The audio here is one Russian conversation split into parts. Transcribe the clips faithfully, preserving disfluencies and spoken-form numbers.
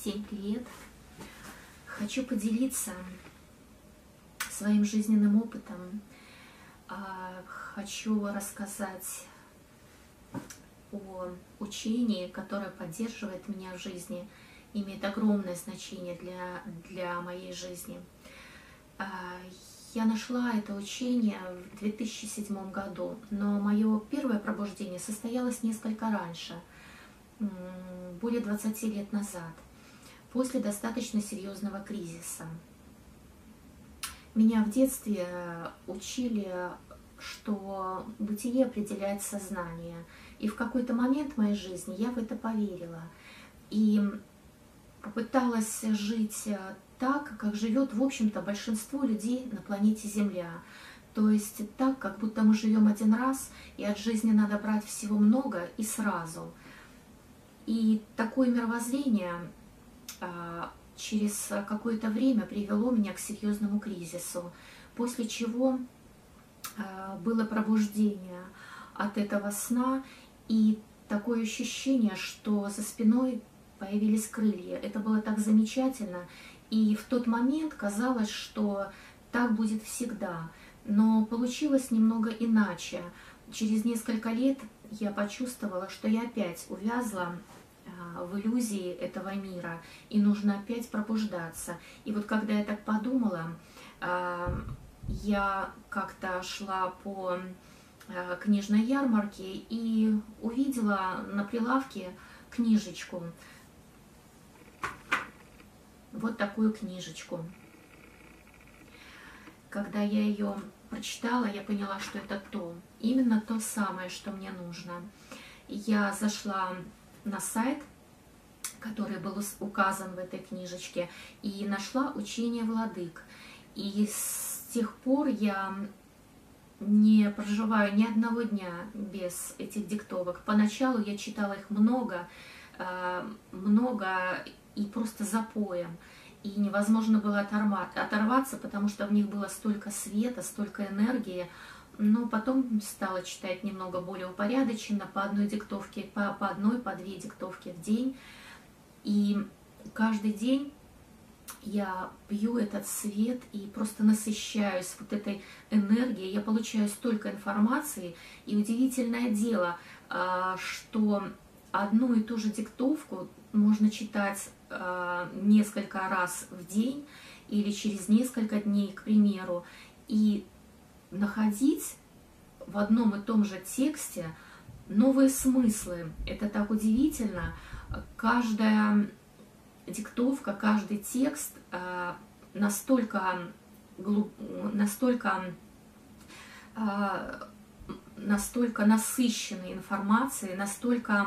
Всем привет! Хочу поделиться своим жизненным опытом. Хочу рассказать о учении, которое поддерживает меня в жизни, имеет огромное значение для, для моей жизни. Я нашла это учение в две тысячи седьмом году, но мое первое пробуждение состоялось несколько раньше, более двадцати лет назад, после достаточно серьезного кризиса. Меня в детстве учили, что бытие определяет сознание, и в какой-то момент в моей жизни я в это поверила и попыталась жить так, как живет, в общем-то, большинство людей на планете Земля. То есть так, как будто мы живем один раз, и от жизни надо брать всего много и сразу. И такое мировоззрение через какое-то время привело меня к серьезному кризису, после чего было пробуждение от этого сна и такое ощущение, что за спиной появились крылья. Это было так замечательно, и в тот момент казалось, что так будет всегда, но получилось немного иначе. Через несколько лет я почувствовала, что я опять увязла в иллюзии этого мира, и нужно опять пробуждаться. И вот когда я так подумала, я как-то шла по книжной ярмарке и увидела на прилавке книжечку. Вот такую книжечку. Когда я ее прочитала, я поняла, что это то, именно то самое, что мне нужно. Я зашла на сайт, который был указан в этой книжечке, и нашла учение владык. И с тех пор я не проживаю ни одного дня без этих диктовок. Поначалу я читала их много, много и просто запоем. И невозможно было оторваться, потому что в них было столько света, столько энергии. Но потом стала читать немного более упорядоченно, по одной диктовке, по, по одной, по две диктовки в день. И каждый день я пью этот свет и просто насыщаюсь вот этой энергией. Я получаю столько информации. И удивительное дело, что одну и ту же диктовку можно читать несколько раз в день или через несколько дней, к примеру, и находить в одном и том же тексте новые смыслы. Это так удивительно. Каждая диктовка, каждый текст настолько, настолько, настолько насыщенной информацией, настолько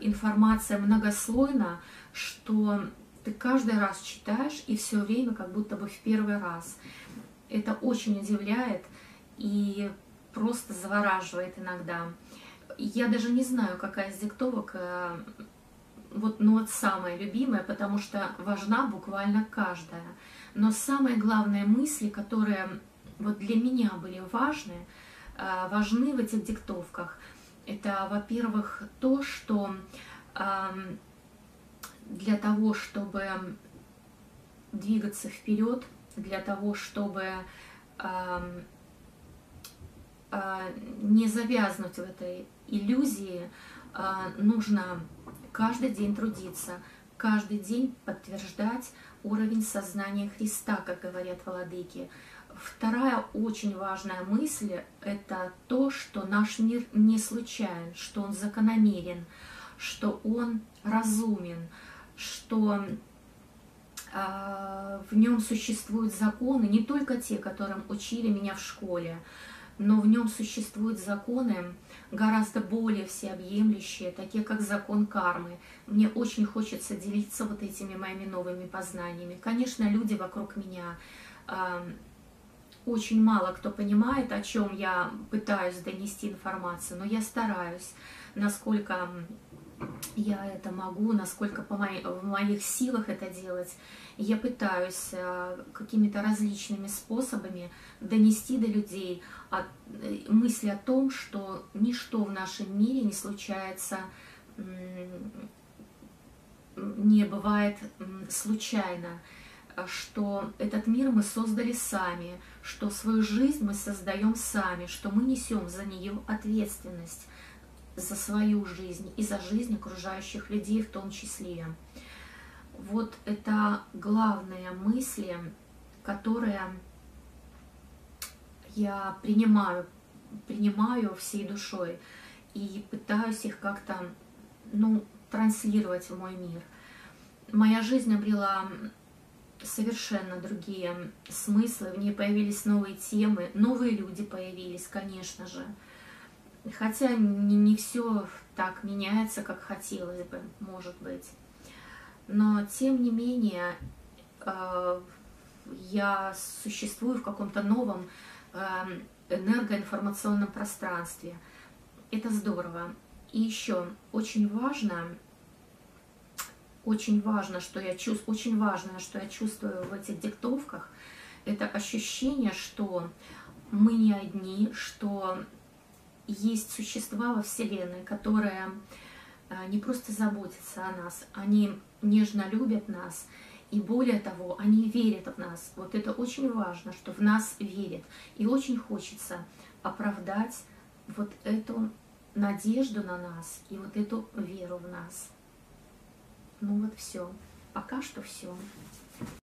информация многослойна, что ты каждый раз читаешь и все время как будто бы в первый раз. Это очень удивляет и просто завораживает иногда. Я даже не знаю, какая из диктовок вот, ну, вот самая любимая, потому что важна буквально каждая. Но самые главные мысли, которые вот для меня были важны, важны в этих диктовках, это, во-первых, то, что э, для того, чтобы двигаться вперед, для того, чтобы э, э, не завязнуть в этой иллюзии, э, нужно каждый день трудиться, каждый день подтверждать уровень сознания Христа, как говорят владыки. Вторая очень важная мысль – это то, что наш мир не случайен, что он закономерен, что он разумен, что э, в нем существуют законы, не только те, которым учили меня в школе, но в нем существуют законы гораздо более всеобъемлющие, такие как закон кармы. Мне очень хочется делиться вот этими моими новыми познаниями. Конечно, люди вокруг меня… Э, Очень мало кто понимает, о чем я пытаюсь донести информацию, но я стараюсь, насколько я это могу, насколько по моей, в моих силах это делать. Я пытаюсь какими-то различными способами донести до людей от, мысли о том, что ничто в нашем мире не случается, не не бывает случайно, что этот мир мы создали сами, что свою жизнь мы создаем сами, что мы несем за нее ответственность, за свою жизнь и за жизнь окружающих людей в том числе. Вот это главные мысли, которые я принимаю, принимаю всей душой и пытаюсь их как-то, ну, транслировать в мой мир. Моя жизнь обрела совершенно другие смыслы, в ней появились новые темы, новые люди появились, конечно же. Хотя не, не все так меняется, как хотелось бы, может быть. Но тем не менее э, я существую в каком-то новом э, энергоинформационном пространстве. Это здорово. И еще очень важно, очень важно, что я чувствую, очень важное, что я чувствую в этих диктовках, это ощущение, что мы не одни, что есть существа во Вселенной, которые не просто заботятся о нас, они нежно любят нас, и более того, они верят в нас. Вот это очень важно, что в нас верят. И очень хочется оправдать вот эту надежду на нас и вот эту веру в нас. Ну вот все. Пока что все.